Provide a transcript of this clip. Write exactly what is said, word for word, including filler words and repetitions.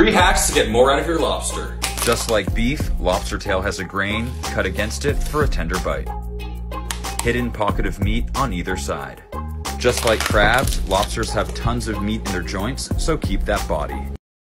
Three hacks to get more out of your lobster. Just like beef, lobster tail has a grain, cut against it for a tender bite. Hidden pocket of meat on either side. Just like crabs, lobsters have tons of meat in their joints, so keep that body.